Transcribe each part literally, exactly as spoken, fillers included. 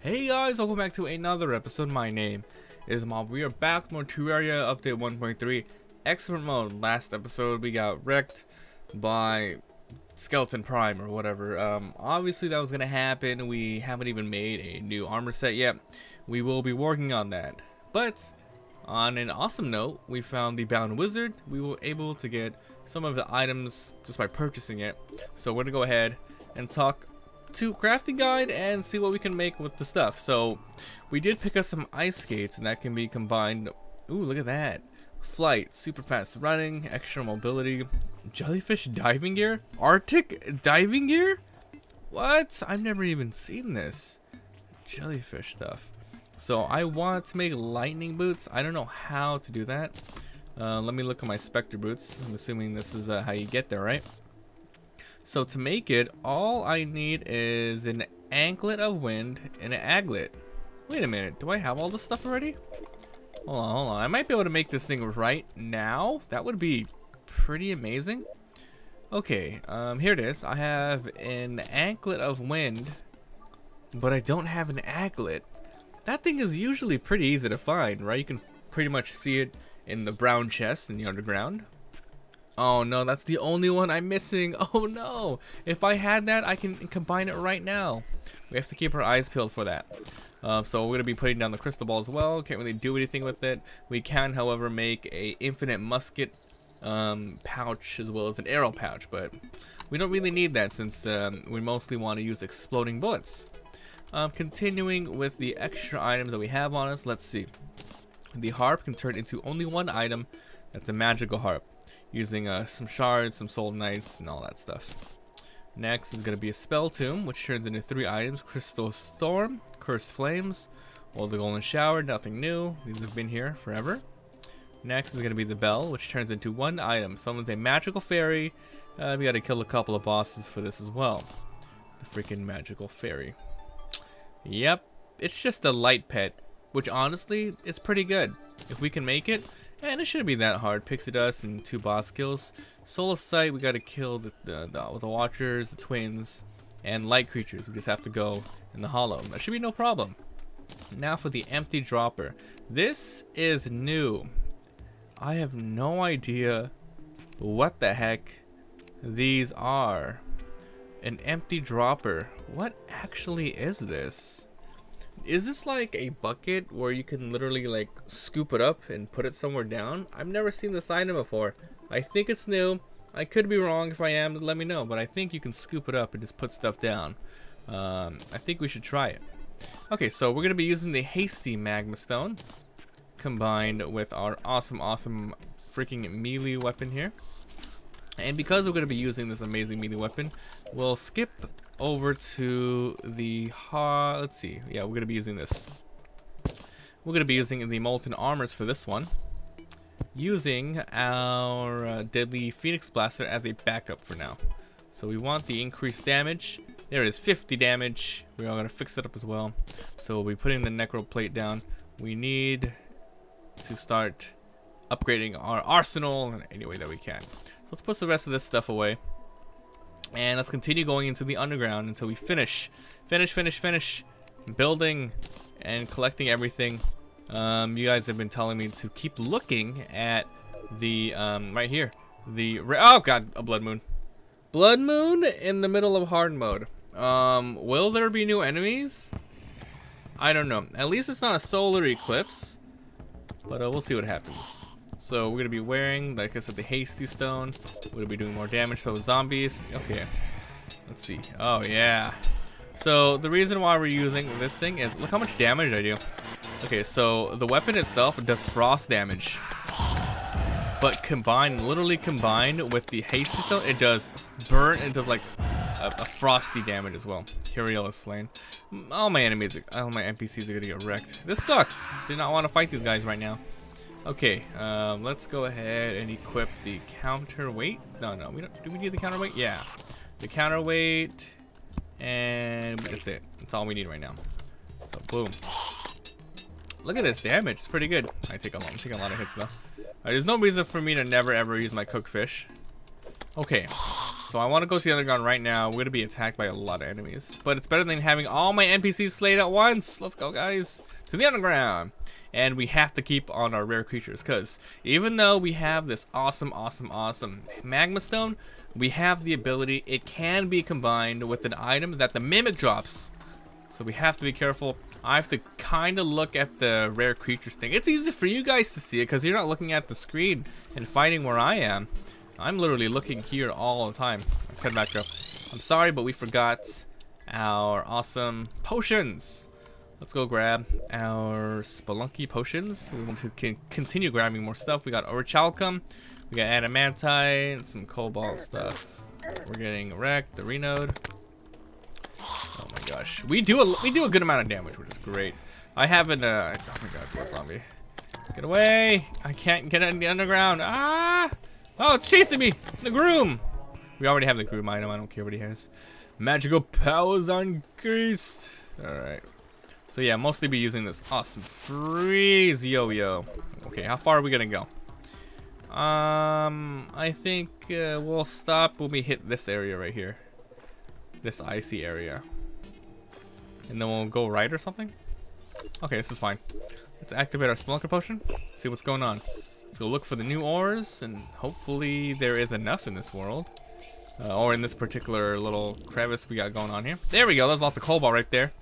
Hey guys, welcome back to another episode. My name is Mob. We are back with more Terraria update one point three expert mode. Last episode we got wrecked by Skeleton Prime or whatever. Um, obviously that was gonna happen. We haven't even made a new armor set yet. We will be working on that. But on an awesome note, we found the Bound Wizard. We were able to get some of the items just by purchasing it. So we're gonna go ahead and talk to crafting guide and see what we can make with the stuff. So we did pick up some ice skates, and that can be combined. Ooh, look at that. Flight, super fast running, extra mobility, jellyfish diving gear, Arctic diving gear. What? I've never even seen this jellyfish stuff. So I want to make lightning boots. I don't know how to do that. Uh, let me look at my Spectre boots. I'm assuming this is uh, how you get there, right? So to make it, all I need is an anklet of wind and an aglet. Wait a minute, do I have all this stuff already? Hold on, hold on. I might be able to make this thing right now. That would be pretty amazing. Okay, um, here it is. I have an anklet of wind, but I don't have an aglet. That thing is usually pretty easy to find, right? You can pretty much see it in the brown chest in the underground. Oh no, that's the only one I'm missing. Oh no, if I had that, I can combine it right now. We have to keep our eyes peeled for that. Uh, so we're gonna be putting down the crystal ball as well. Can't really do anything with it. We can, however, make a infinite musket um, pouch as well as an arrow pouch, but we don't really need that since um, we mostly want to use exploding bullets. Um, continuing with the extra items that we have on us, let's see. The harp can turn into only one item. That's a magical harp. Using uh, some shards, some soul knights, and all that stuff. Next is going to be a spell tomb, which turns into three items: crystal storm, cursed flames, or the golden shower. Nothing new; these have been here forever. Next is going to be the bell, which turns into one item. Someone's a magical fairy. Uh, we got to kill a couple of bosses for this as well. The freaking magical fairy. Yep, it's just a light pet, which honestly is pretty good if we can make it. And it shouldn't be that hard. Pixie Dust and two boss kills. Soul of Sight, we gotta kill the, the, the, the Watchers, the Twins, and Light Creatures. We just have to go in the hollow. That should be no problem. Now for the Empty Dropper. This is new. I have no idea what the heck these are. An Empty Dropper. What actually is this? Is this like a bucket where you can literally like scoop it up and put it somewhere down? I've never seen this item before. I think it's new. I could be wrong. If I am, let me know, but I think you can scoop it up and just put stuff down. Um, I think we should try it. Okay, so we're going to be using the Hasty Magma Stone combined with our awesome, awesome freaking melee weapon here. And because we're going to be using this amazing melee weapon, we'll skip over to the ha let's see yeah we're gonna be using this we're gonna be using the molten armors for this one, using our uh, deadly Phoenix blaster as a backup for now. So we want the increased damage. There it is, fifty damage. We are gonna fix it up as well, so we'll be putting the necro plate down. We need to start upgrading our arsenal in any way that we can, so let's put the rest of this stuff away. And let's continue going into the underground until we finish, finish, finish, finish building and collecting everything. Um, you guys have been telling me to keep looking at the, um, right here. The, oh god, a blood moon. Blood moon in the middle of hard mode. Um, will there be new enemies? I don't know. At least it's not a solar eclipse. But uh, we'll see what happens. So we're gonna be wearing, like I said, the Hasty Stone. We're gonna be doing more damage. So zombies. Okay, let's see. Oh yeah. So the reason why we're using this thing is look how much damage I do. Okay, so the weapon itself does frost damage, but combined, literally combined with the Hasty Stone, it does burn. It does like a, a frosty damage as well. Hiriel is slain. All my enemies, all my N P Cs are gonna get wrecked. This sucks. Did not want to fight these guys right now. Okay, um, let's go ahead and equip the counterweight. No, no, we don't. Do we need the counterweight? Yeah, the counterweight, and that's it. That's all we need right now. So boom. Look at this damage. It's pretty good. I take a lot. I'm taking a lot of hits though. Right, there's no reason for me to never ever use my cookfish. Okay, So I want to go to the underground right now. We're going to be attacked by a lot of enemies. But it's better than having all my N P Cs slayed at once. Let's go, guys. To the underground. And we have to keep on our rare creatures. Because even though we have this awesome, awesome, awesome Magma Stone, we have the ability. It can be combined with an item that the Mimic drops. So we have to be careful. I have to kind of look at the rare creatures thing. It's easy for you guys to see it because you're not looking at the screen and fighting where I am. I'm literally looking here all the time. Let's head back up. I'm sorry, but we forgot our awesome potions. Let's go grab our Spelunky potions. We want to con continue grabbing more stuff. We got Orichalcum. We got Adamantine. Some Cobalt stuff. We're getting wrecked. The Renode. Oh my gosh. We do a, we do a good amount of damage, which is great. I haven't... Uh, oh my god, blood zombie. Get away! I can't get in the underground. Ah! Oh, it's chasing me! The Groom! We already have the Groom item. I don't care what he has. Magical powers increased. Alright. So yeah, mostly be using this awesome freeze yo-yo. Okay, how far are we gonna go? Um, I think uh, we'll stop when we hit this area right here. This icy area. And then we'll go right or something? Okay, this is fine. Let's activate our Spelunker Potion. See what's going on. Let's go look for the new ores. And hopefully there is enough in this world. Uh, or in this particular little crevice we got going on here. There we go. There's lots of Cobalt right there.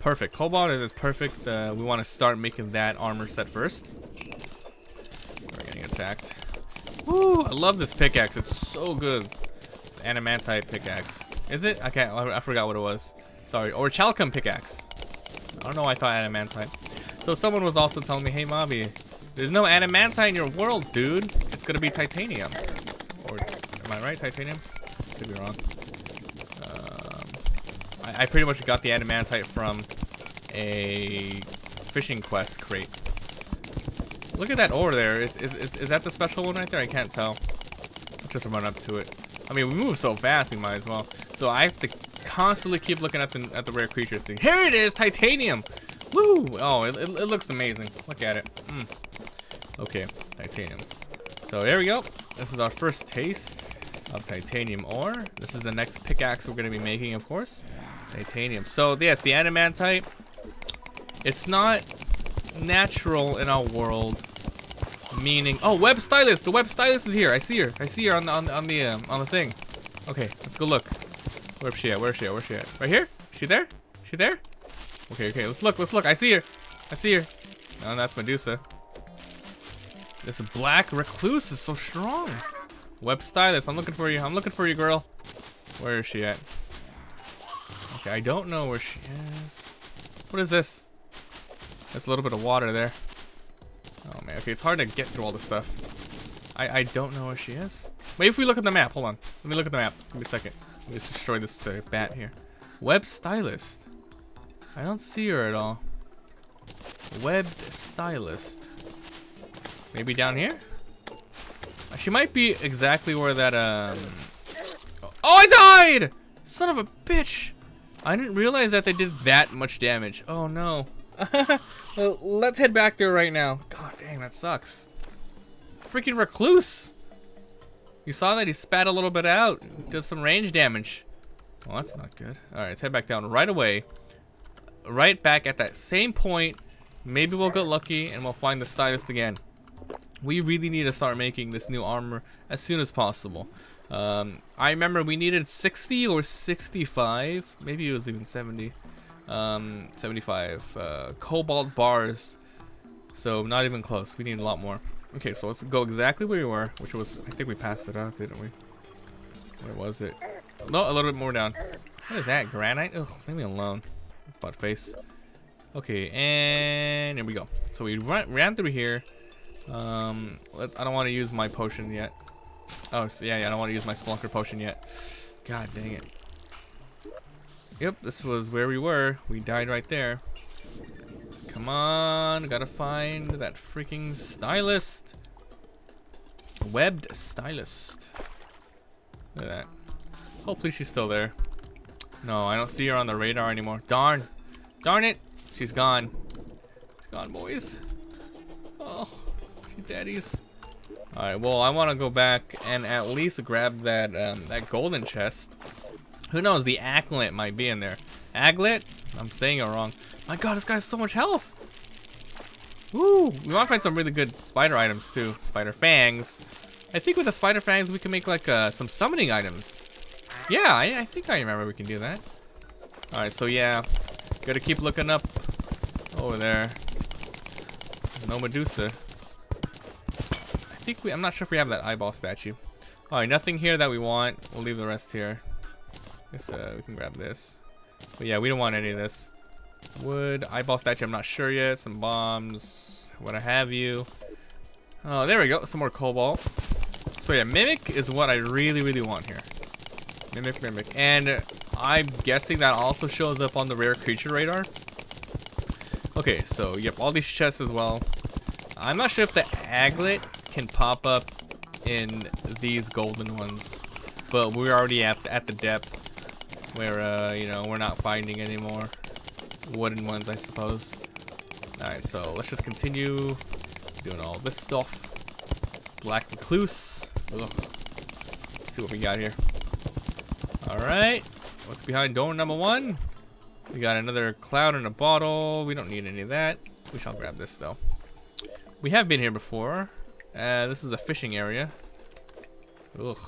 Perfect. Cobalt is perfect. Uh, we want to start making that armor set first. We're getting attacked. Woo! I love this pickaxe. It's so good. It's an Adamantite pickaxe. Is it? Okay, I forgot what it was. Sorry, Orichalcum pickaxe. I don't know why I thought Adamantine. So someone was also telling me, hey Mavi, there's no Adamantine in your world, dude. It's gonna be titanium. Or, am I right, titanium? Could be wrong. Um, I, I pretty much got the Adamantite from a fishing quest crate. Look at that ore there. Is, is, is, is that the special one right there? I can't tell. I'll just run up to it. I mean, we move so fast, we might as well. So I have to constantly keep looking at the, at the rare creatures thing. Here it is, titanium. Woo! Oh, it, it, it looks amazing. Look at it. Mm. Okay, titanium. So here we go. This is our first taste of titanium ore. This is the next pickaxe we're going to be making, of course. Titanium. So yes, the adamantite. It's not natural in our world. Meaning, oh, Web Stylist. The Web Stylist is here. I see her. I see her on the on the on the, um, on the thing. Okay, let's go look. Where's she at? Where's she at? Where's she at? Right here? She there? She there? Okay, okay. Let's look. Let's look. I see her. I see her. No, that's Medusa. This black recluse is so strong. Web Stylist. I'm looking for you. I'm looking for you, girl. Where is she at? Okay, I don't know where she is. What is this? That's a little bit of water there. Oh man, okay, it's hard to get through all this stuff. I, I don't know where she is. Wait, if we look at the map, hold on. Let me look at the map. Give me a second. Let me just destroy this uh, bat here. Web Stylist. I don't see her at all. Web Stylist. Maybe down here? She might be exactly where that, um... Oh, I died! Son of a bitch! I didn't realize that they did that much damage. Oh no. Well, let's head back there right now. God dang, that sucks. Freaking recluse. You saw that he spat a little bit out. Does some range damage. Well, that's not good. All right, let's head back down right away. Right back at that same point. Maybe we'll get lucky and we'll find the stylist again. We really need to start making this new armor as soon as possible. Um, I remember we needed sixty or sixty-five. Maybe it was even seventy. Um, seventy-five uh, cobalt bars, so not even close. We need a lot more. Okay, so let's go exactly where we were, which was, I think we passed it up, didn't we? Where was it? No, a little bit more down. What is that, granite? Ugh, leave me alone, butt face. Okay, and here we go. So we run, ran through here. Um, let, I don't want to use my potion yet. Oh, so yeah, yeah, I don't want to use my Spelunker potion yet. God dang it. Yep, this was where we were. We died right there. Come on, gotta find that freaking stylist. Webbed stylist. Look at that. Hopefully she's still there. No, I don't see her on the radar anymore. Darn. Darn it. She's gone. She's gone, boys. Oh, she's daddy's. Alright, well, I want to go back and at least grab that um, that golden chest. Who knows, the aglet might be in there. Aglet? I'm saying it wrong. My god, this guy has so much health! Woo! We want to find some really good spider items too. Spider fangs. I think with the spider fangs we can make like uh, some summoning items. Yeah, I, I think I remember we can do that. Alright, so yeah. Gotta keep looking up over there. No Medusa. I think we, I'm not sure if we have that eyeball statue. Alright, nothing here that we want. We'll leave the rest here. Guess, uh, we can grab this. But yeah, we don't want any of this. Wood, eyeball statue, I'm not sure yet. Some bombs, what have you. Oh, there we go. Some more cobalt. So yeah, mimic is what I really, really want here. Mimic, mimic. And I'm guessing that also shows up on the rare creature radar. Okay, so yep, all these chests as well. I'm not sure if the aglet can pop up in these golden ones, but we're already at, at the depth where uh, you know, we're not finding any more wooden ones, I suppose. Alright, so let's just continue doing all this stuff. Black recluse. Ugh. Let's see what we got here. Alright, what's behind door number one? We got another cloud in a bottle. We don't need any of that. We shall grab this though. We have been here before. Uh, this is a fishing area. Ugh.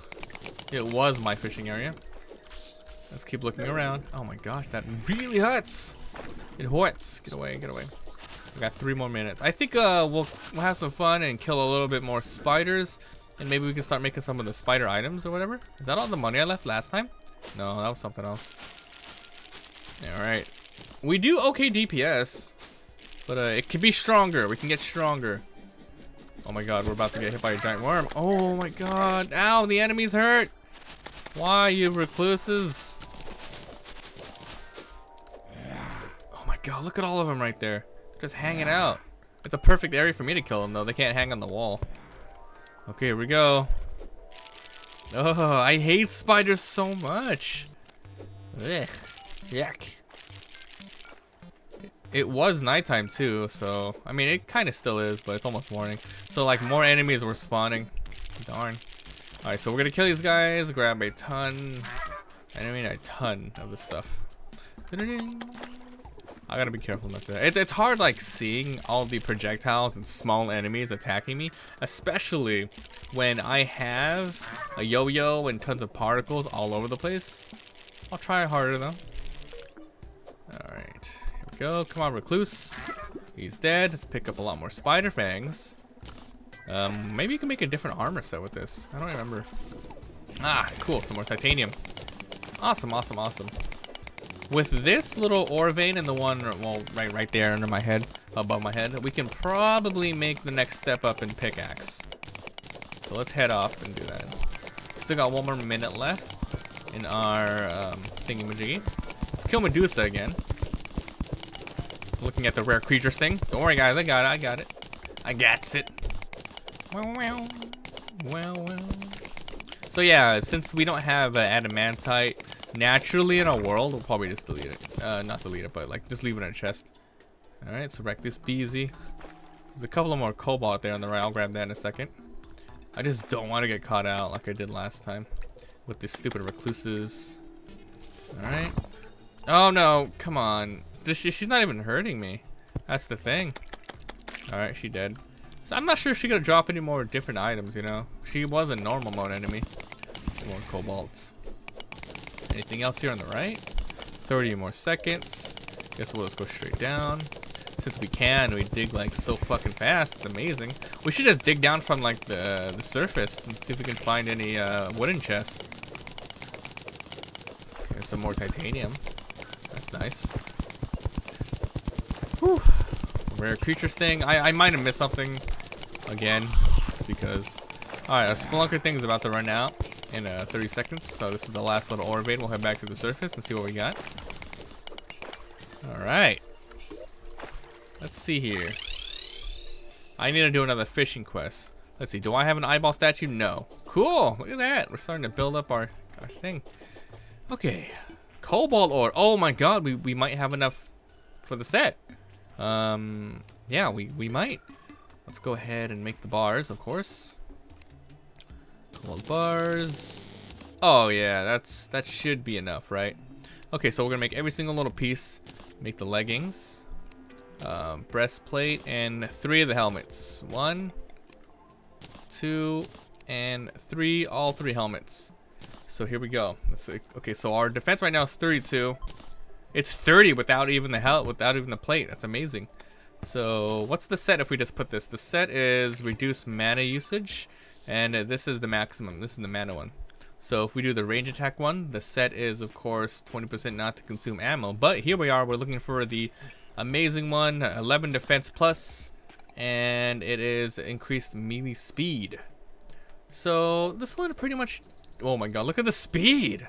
It was my fishing area. Let's keep looking around. Oh my gosh, that really hurts. It hurts. Get away, get away. We got three more minutes. I think uh, we'll, we'll have some fun and kill a little bit more spiders. And maybe we can start making some of the spider items or whatever. Is that all the money I left last time? No, that was something else. Alright. We do okay D P S. But uh, it can be stronger. We can get stronger. Oh my god, we're about to get hit by a giant worm. Oh my god. Ow, the enemies hurt. Why, you recluses? God, look at all of them right there. They're just hanging out. It's a perfect area for me to kill them, though. They can't hang on the wall. Okay, here we go. Oh, I hate spiders so much. Ugh. Yuck. It was nighttime, too, so... I mean, it kind of still is, but it's almost morning. So, like, more enemies were spawning. Darn. Alright, so we're gonna kill these guys. Grab a ton... I mean, a ton of this stuff. I gotta be careful not to. It's, it's hard, like, seeing all the projectiles and small enemies attacking me, especially when I have a yo-yo and tons of particles all over the place. I'll try harder, though. Alright, here we go. Come on, recluse. He's dead. Let's pick up a lot more spider fangs. Um, maybe you can make a different armor set with this. I don't remember. Ah, cool. Some more titanium. Awesome, awesome, awesome. With this little ore vein and the one, well, right right there under my head, above my head, we can probably make the next step up in pickaxe. So let's head off and do that. Still got one more minute left in our um, thingy-majiggy. Let's kill Medusa again. Looking at the rare creatures thing. Don't worry, guys, I got it, I got it. I got it. Well, well, well, well. So yeah, since we don't have uh, adamantite, naturally in our world, we'll probably just delete it. Uh, not delete it, but like just leave it in a chest. Alright, so wreck this beezy. There's a couple of more cobalt there on the right. I'll grab that in a second. I just don't want to get caught out like I did last time with these stupid recluses. Alright. Oh no, come on. Does she, she's not even hurting me. That's the thing. Alright, she dead. So I'm not sure if she's going to drop any more different items, you know. She was a normal mode enemy. Some more cobalt. Anything else here on the right? thirty more seconds. Guess we'll just go straight down. Since we can, we dig like so fucking fast. It's amazing. We should just dig down from like the, the surface and see if we can find any uh, wooden chests. Here's some more titanium. That's nice. Whew. Rare creatures thing. I, I might have missed something again. Just because. Alright, our Spelunker thing is about to run out. In uh, thirty seconds, so this is the last little orb vein. We'll head back to the surface and see what we got. Alright. Let's see here. I need to do another fishing quest. Let's see, do I have an eyeball statue? No. Cool, look at that. We're starting to build up our, our thing. Okay, cobalt ore. Oh my god, we, we might have enough for the set. Um, yeah, we, we might. Let's go ahead and make the bars, of course. Small bars. Oh yeah, that's that should be enough, right? Okay, so we're gonna make every single little piece. Make the leggings, um, breastplate, and three of the helmets. One, two, and three. All three helmets. So here we go. Let's, okay, so our defense right now is thirty-two. It's thirty without even the helmet, without even the plate. That's amazing. So what's the set if we just put this? The set is reduce mana usage, and this is the maximum. This is the mana one. So if we do the range attack one, the set is of course twenty percent not to consume ammo. But here we are, we're looking for the amazing one, eleven defense plus, and it is increased melee speed. So this one pretty much, oh my god, look at the speed.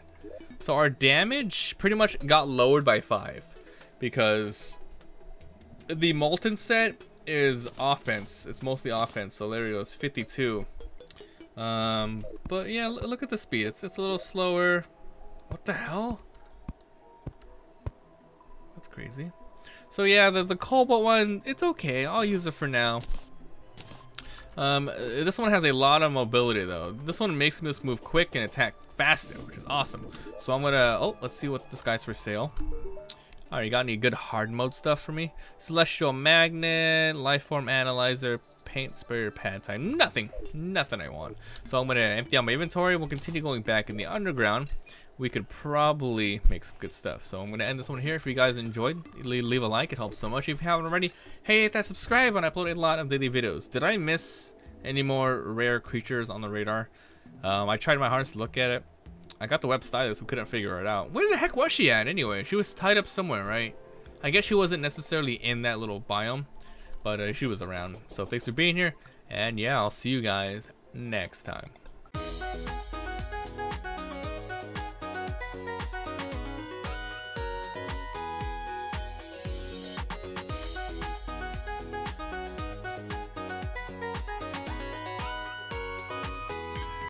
So our damage pretty much got lowered by five because the molten set is offense. It's mostly offense. So there it goes, fifty-two. Um, but yeah, look at the speed. It's it's a little slower. What the hell? That's crazy. So yeah, the the cobalt one, it's okay. I'll use it for now. Um, this one has a lot of mobility though. This one makes me just move quick and attack faster, which is awesome. So I'm gonna. Oh, let's see what this guy's for sale. Alright, you got any good hard mode stuff for me? Celestial Magnet, Lifeform Analyzer, Paint Sprayer, Pad Time. Nothing. Nothing I want. So I'm going to empty out my inventory. We'll continue going back in the underground. We could probably make some good stuff. So I'm going to end this one here. If you guys enjoyed, leave a like. It helps so much. If you haven't already, hey, hit that subscribe. And I upload a lot of daily videos. Did I miss any more rare creatures on the radar? Um, I tried my hardest to look at it. I got the Web Stylist who couldn't figure it out. Where the heck was she at anyway? She was tied up somewhere, right? I guess she wasn't necessarily in that little biome, but uh, she was around. So thanks for being here, and yeah, I'll see you guys next time.